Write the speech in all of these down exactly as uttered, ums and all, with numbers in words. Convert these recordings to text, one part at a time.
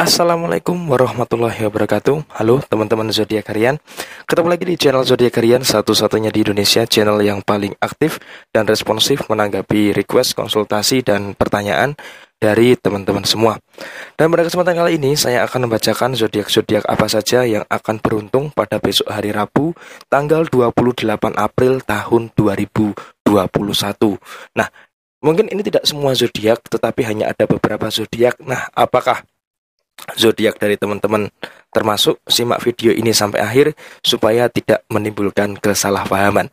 Assalamualaikum warahmatullahi wabarakatuh. Halo teman-teman zodiak harian. Ketemu lagi di channel zodiak harian, satu-satunya di Indonesia channel yang paling aktif dan responsif menanggapi request, konsultasi dan pertanyaan dari teman-teman semua. Dan pada kesempatan kali ini saya akan membacakan zodiak-zodiak apa saja yang akan beruntung pada besok hari Rabu tanggal dua puluh delapan April tahun dua ribu dua puluh satu. Nah, mungkin ini tidak semua zodiak, tetapi hanya ada beberapa zodiak. Nah, apakah zodiak dari teman-teman termasuk? Simak video ini sampai akhir supaya tidak menimbulkan kesalahpahaman.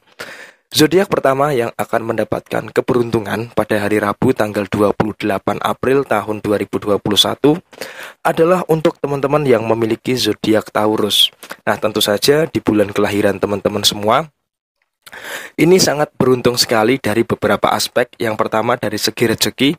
Zodiak pertama yang akan mendapatkan keberuntungan pada hari Rabu tanggal dua puluh delapan April tahun dua ribu dua puluh satu adalah untuk teman-teman yang memiliki zodiak Taurus. Nah, tentu saja di bulan kelahiran teman-teman semua ini sangat beruntung sekali dari beberapa aspek. Yang pertama dari segi rezeki.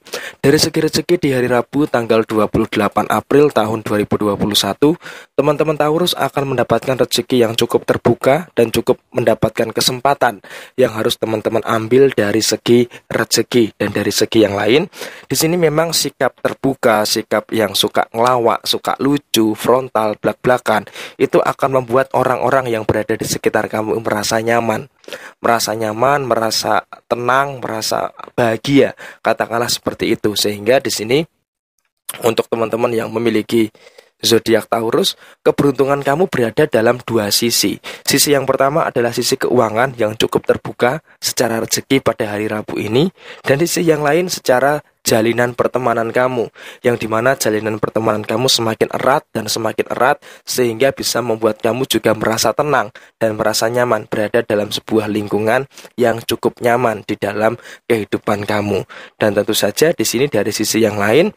Dari segi rezeki di hari Rabu tanggal dua puluh delapan April tahun dua ribu dua puluh satu, teman-teman Taurus akan mendapatkan rezeki yang cukup terbuka dan cukup mendapatkan kesempatan yang harus teman-teman ambil dari segi rezeki. Dan dari segi yang lain, di sini memang sikap terbuka, sikap yang suka ngelawak, suka lucu, frontal, blak-blakan, itu akan membuat orang-orang yang berada di sekitar kamu merasa nyaman. Merasa nyaman, merasa tenang, merasa bahagia, katakanlah seperti itu. Sehingga di sini untuk teman-teman yang memiliki zodiak Taurus, keberuntungan kamu berada dalam dua sisi. Sisi yang pertama adalah sisi keuangan yang cukup terbuka secara rezeki pada hari Rabu ini, dan sisi yang lain secara jalinan pertemanan kamu, yang dimana jalinan pertemanan kamu semakin erat dan semakin erat, sehingga bisa membuat kamu juga merasa tenang dan merasa nyaman berada dalam sebuah lingkungan yang cukup nyaman di dalam kehidupan kamu. Dan tentu saja di sini dari sisi yang lain,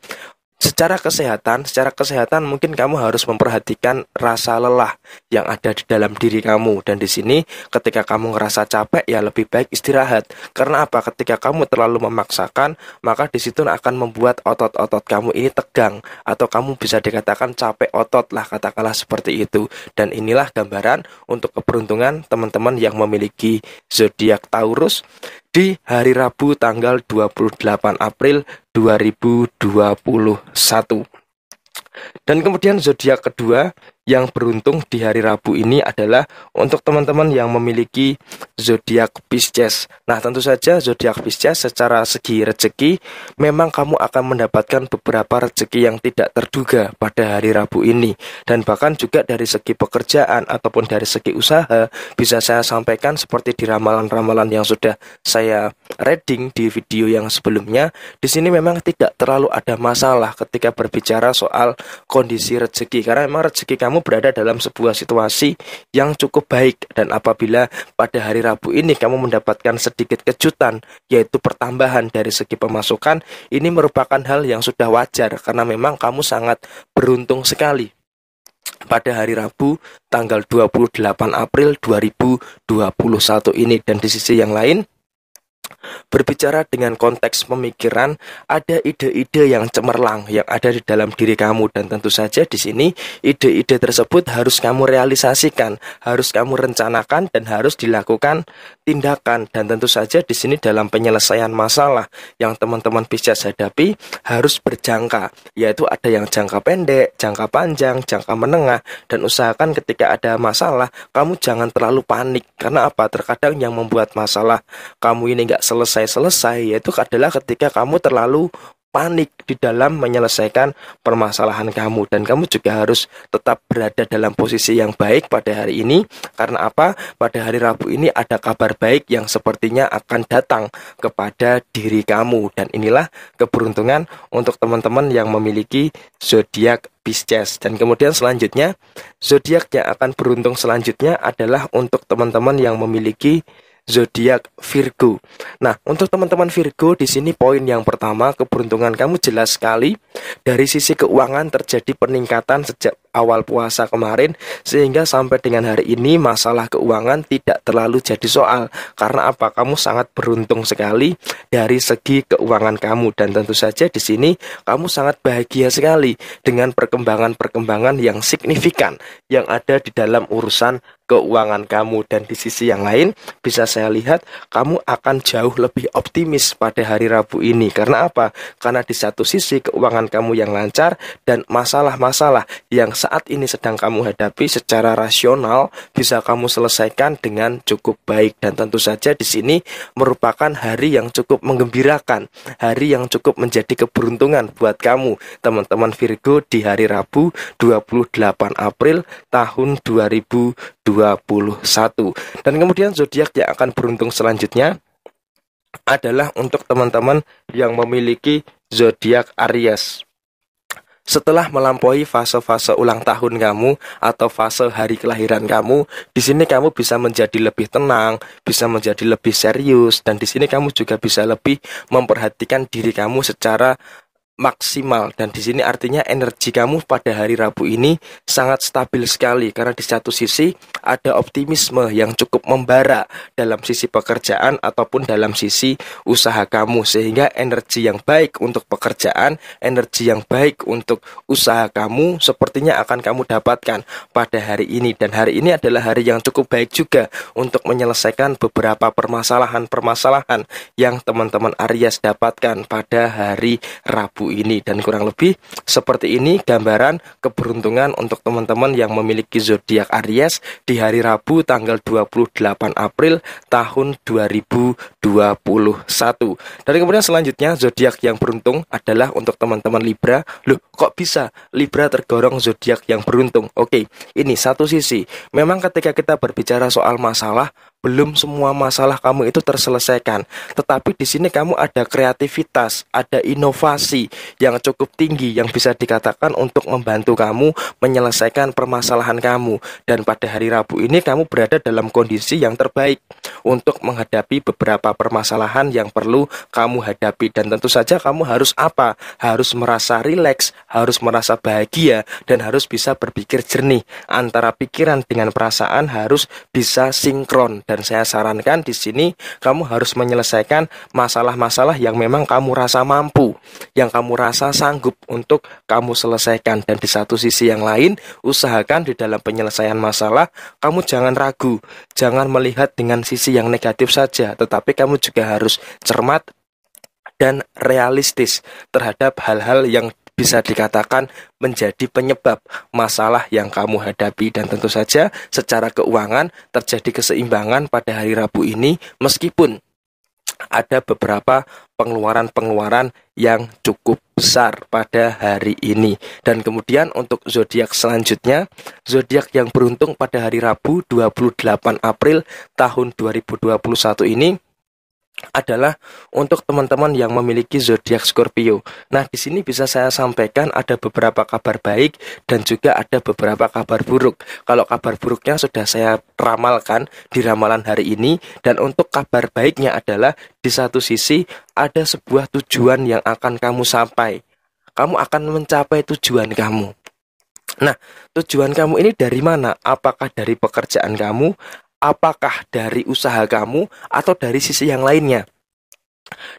Secara kesehatan, secara kesehatan mungkin kamu harus memperhatikan rasa lelah yang ada di dalam diri kamu. Dan di sini ketika kamu ngerasa capek, ya lebih baik istirahat. Karena apa? Ketika kamu terlalu memaksakan, maka di situ akan membuat otot-otot kamu ini tegang, atau kamu bisa dikatakan capek otot lah, katakanlah seperti itu. Dan inilah gambaran untuk keberuntungan teman-teman yang memiliki zodiak Taurus di hari Rabu tanggal dua puluh delapan April dua ribu dua puluh satu. Dan kemudian zodiak kedua yang beruntung di hari Rabu ini adalah untuk teman-teman yang memiliki zodiak Pisces. Nah, tentu saja zodiak Pisces secara segi rezeki memang kamu akan mendapatkan beberapa rezeki yang tidak terduga pada hari Rabu ini. Dan bahkan juga dari segi pekerjaan ataupun dari segi usaha, bisa saya sampaikan seperti di ramalan-ramalan yang sudah saya reading di video yang sebelumnya. Di sini memang tidak terlalu ada masalah ketika berbicara soal kondisi rezeki, karena memang rezeki kamu berada dalam sebuah situasi yang cukup baik. Dan apabila pada hari Rabu ini kamu mendapatkan sedikit kejutan, yaitu pertambahan dari segi pemasukan, ini merupakan hal yang sudah wajar, karena memang kamu sangat beruntung sekali pada hari Rabu tanggal dua puluh delapan April dua ribu dua puluh satu ini. Dan di sisi yang lain, berbicara dengan konteks pemikiran, ada ide-ide yang cemerlang yang ada di dalam diri kamu. Dan tentu saja di sini ide-ide tersebut harus kamu realisasikan, harus kamu rencanakan, dan harus dilakukan tindakan. Dan tentu saja di sini dalam penyelesaian masalah yang teman-teman bisa hadapi harus berjangka, yaitu ada yang jangka pendek, jangka panjang, jangka menengah. Dan usahakan ketika ada masalah, kamu jangan terlalu panik. Karena apa? Terkadang yang membuat masalah kamu ini nggak selesai-selesai, yaitu adalah ketika kamu terlalu panik di dalam menyelesaikan permasalahan kamu. Dan kamu juga harus tetap berada dalam posisi yang baik pada hari ini. Karena apa? Pada hari Rabu ini ada kabar baik yang sepertinya akan datang kepada diri kamu. Dan inilah keberuntungan untuk teman-teman yang memiliki zodiak Pisces. Dan kemudian selanjutnya, zodiak yang akan beruntung selanjutnya adalah untuk teman-teman yang memiliki zodiak Virgo. Nah, untuk teman-teman Virgo di sini poin yang pertama, keberuntungan kamu jelas sekali. Dari sisi keuangan terjadi peningkatan sejak awal puasa kemarin, sehingga sampai dengan hari ini masalah keuangan tidak terlalu jadi soal. Karena apa? Kamu sangat beruntung sekali dari segi keuangan kamu, dan tentu saja di sini kamu sangat bahagia sekali dengan perkembangan-perkembangan yang signifikan yang ada di dalam urusan keuangan kamu. Dan di sisi yang lain bisa saya lihat kamu akan jauh lebih optimis pada hari Rabu ini. Karena apa? Karena di satu sisi keuangan kamu yang lancar, dan masalah-masalah yang saat ini sedang kamu hadapi secara rasional bisa kamu selesaikan dengan cukup baik. Dan tentu saja di sini merupakan hari yang cukup menggembirakan, hari yang cukup menjadi keberuntungan buat kamu teman-teman Virgo di hari Rabu dua puluh delapan April tahun dua ribu dua puluh satu. Dan kemudian zodiak yang akan beruntung selanjutnya adalah untuk teman-teman yang memiliki zodiak Aries. Setelah melampaui fase-fase ulang tahun kamu atau fase hari kelahiran kamu, di sini kamu bisa menjadi lebih tenang, bisa menjadi lebih serius, dan di sini kamu juga bisa lebih memperhatikan diri kamu secara maksimal. Dan di sini artinya energi kamu pada hari Rabu ini sangat stabil sekali, karena di satu sisi ada optimisme yang cukup membara dalam sisi pekerjaan ataupun dalam sisi usaha kamu, sehingga energi yang baik untuk pekerjaan, energi yang baik untuk usaha kamu sepertinya akan kamu dapatkan pada hari ini. Dan hari ini adalah hari yang cukup baik juga untuk menyelesaikan beberapa permasalahan-permasalahan yang teman-teman Aries dapatkan pada hari Rabu ini. Dan kurang lebih seperti ini gambaran keberuntungan untuk teman-teman yang memiliki zodiak Aries di hari Rabu tanggal dua puluh delapan April tahun dua ribu dua puluh satu. Dan kemudian selanjutnya zodiak yang beruntung adalah untuk teman-teman Libra. Loh, kok bisa Libra tergolong zodiak yang beruntung? Oke, ini satu sisi memang ketika kita berbicara soal masalah, belum semua masalah kamu itu terselesaikan, tetapi di sini kamu ada kreativitas, ada inovasi yang cukup tinggi yang bisa dikatakan untuk membantu kamu menyelesaikan permasalahan kamu. Dan pada hari Rabu ini kamu berada dalam kondisi yang terbaik untuk menghadapi beberapa permasalahan yang perlu kamu hadapi. Dan tentu saja kamu harus apa? Harus merasa rileks, harus merasa bahagia, dan harus bisa berpikir jernih. Antara pikiran dengan perasaan harus bisa sinkron. Dan saya sarankan di sini kamu harus menyelesaikan masalah-masalah yang memang kamu rasa mampu, yang kamu rasa sanggup untuk kamu selesaikan. Dan di satu sisi yang lain, usahakan di dalam penyelesaian masalah kamu jangan ragu, jangan melihat dengan sisi yang negatif saja, tetapi kamu juga harus cermat dan realistis terhadap hal-hal yang bisa dikatakan menjadi penyebab masalah yang kamu hadapi. Dan tentu saja secara keuangan terjadi keseimbangan pada hari Rabu ini, meskipun ada beberapa pengeluaran-pengeluaran yang cukup besar pada hari ini. Dan kemudian untuk zodiak selanjutnya, zodiak yang beruntung pada hari Rabu dua puluh delapan April tahun dua ribu dua puluh satu ini adalah untuk teman-teman yang memiliki zodiak Scorpio. Nah, di sini bisa saya sampaikan ada beberapa kabar baik dan juga ada beberapa kabar buruk. Kalau kabar buruknya sudah saya ramalkan di ramalan hari ini, dan untuk kabar baiknya adalah di satu sisi ada sebuah tujuan yang akan kamu sampai. Kamu akan mencapai tujuan kamu. Nah, tujuan kamu ini dari mana? Apakah dari pekerjaan kamu? Apakah dari usaha kamu? Atau dari sisi yang lainnya?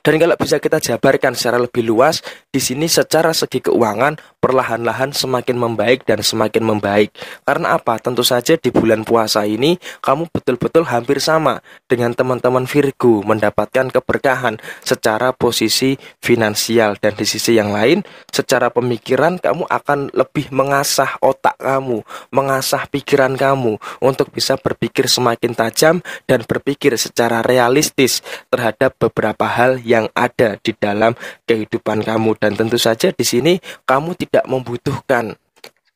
Dan kalau bisa kita jabarkan secara lebih luas, di sini secara segi keuangan perlahan-lahan semakin membaik dan semakin membaik. Karena apa? Tentu saja di bulan puasa ini kamu betul-betul hampir sama dengan teman-teman Virgo mendapatkan keberkahan secara posisi finansial. Dan di sisi yang lain, secara pemikiran kamu akan lebih mengasah otak kamu, mengasah pikiran kamu untuk bisa berpikir semakin tajam dan berpikir secara realistis terhadap beberapa hal yang ada di dalam kehidupan kamu. Dan tentu saja di sini kamu tidak membutuhkan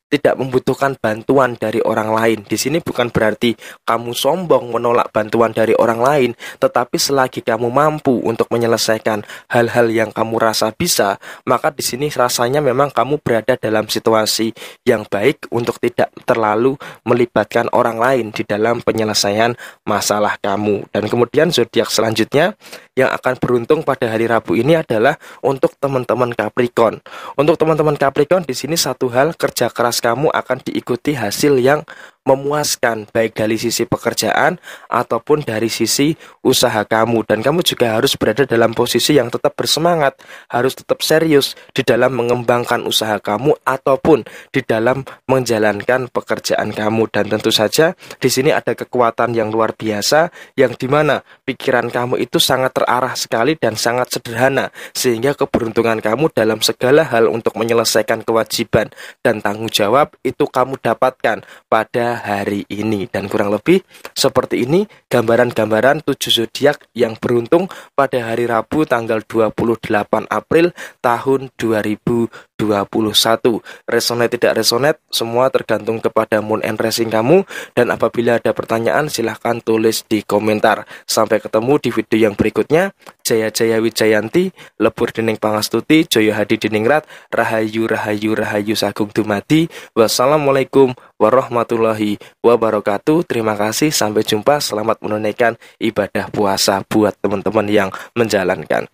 tidak membutuhkan bantuan dari orang lain. Di sini bukan berarti kamu sombong menolak bantuan dari orang lain, tetapi selagi kamu mampu untuk menyelesaikan hal-hal yang kamu rasa bisa, maka di sini rasanya memang kamu berada dalam situasi yang baik untuk tidak terlalu melibatkan orang lain di dalam penyelesaian masalah kamu. Dan kemudian zodiak selanjutnya yang akan beruntung pada hari Rabu ini adalah untuk teman-teman Capricorn. Untuk teman-teman Capricorn di sini satu hal, kerja keras kamu akan diikuti hasil yang memuaskan, baik dari sisi pekerjaan ataupun dari sisi usaha kamu. Dan kamu juga harus berada dalam posisi yang tetap bersemangat, harus tetap serius di dalam mengembangkan usaha kamu ataupun di dalam menjalankan pekerjaan kamu. Dan tentu saja di sini ada kekuatan yang luar biasa, yang dimana pikiran kamu itu sangat terarah sekali dan sangat sederhana, sehingga keberuntungan kamu dalam segala hal untuk menyelesaikan kewajiban dan tanggung jawab itu kamu dapatkan pada hari ini. Dan kurang lebih seperti ini gambaran-gambaran tujuh zodiak yang beruntung pada hari Rabu tanggal dua puluh delapan April tahun dua ribu dua puluh satu. Resonate tidak resonate, semua tergantung kepada moon and rising kamu. Dan apabila ada pertanyaan silahkan tulis di komentar. Sampai ketemu di video yang berikutnya. Jaya Jaya Wijayanti, lebur dening pangastuti, joyo hadi dening rat, rahayu rahayu rahayu sagung dumadi. Wassalamualaikum warahmatullahi wabarakatuh. Terima kasih, sampai jumpa. Selamat menunaikan ibadah puasa buat teman-teman yang menjalankan.